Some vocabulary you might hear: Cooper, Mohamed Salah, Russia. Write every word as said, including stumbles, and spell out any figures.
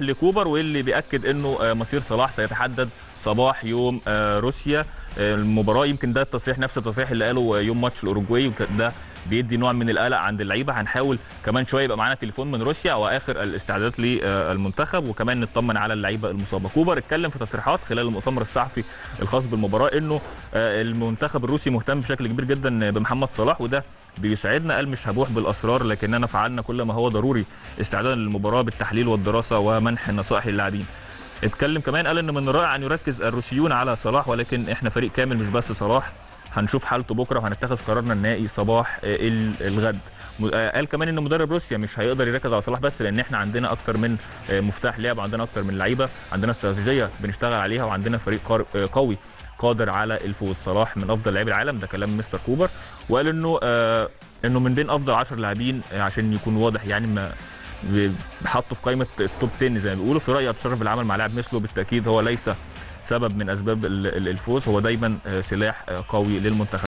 بيروح لكوبر، واللي بيأكد انه مصير صلاح سيتحدد صباح يوم روسيا المباراه. يمكن ده التصريح نفس التصريح اللي قاله يوم ماتش الاوروجواي، وكان ده بيدي نوع من القلق عند اللعيبه. هنحاول كمان شويه يبقى معانا تليفون من روسيا واخر الاستعدادات للمنتخب، وكمان نطمن على اللعيبه المصابه. كوبر اتكلم في تصريحات خلال المؤتمر الصحفي الخاص بالمباراه انه المنتخب الروسي مهتم بشكل كبير جدا بمحمد صلاح، وده بيسعدنا. قال مش هبوح بالاسرار، لكننا فعلنا كل ما هو ضروري استعدادا للمباراه بالتحليل والدراسه ومنح النصائح للاعبين. اتكلم كمان قال ان من الرائع ان يركز الروسيون على صلاح، ولكن احنا فريق كامل مش بس صلاح، هنشوف حالته بكره وهنتخذ قرارنا النهائي صباح الغد. قال كمان ان مدرب روسيا مش هيقدر يركز على صلاح بس، لان احنا عندنا اكتر من مفتاح لعب، عندنا اكتر من لعيبه، عندنا استراتيجيه بنشتغل عليها، وعندنا فريق قوي قادر على الفوز. صلاح من افضل لاعبي العالم، ده كلام مستر كوبر. وقال انه آه انه من بين افضل عشرة لاعبين عشان يكون واضح، يعني ما حطه في قائمه التوب عشرة زي ما بيقولوا. في رايي اتشرف بالعمل مع لاعب مثله، بالتاكيد هو ليس سبب من اسباب الفوز، هو دايما سلاح قوي للمنتخب.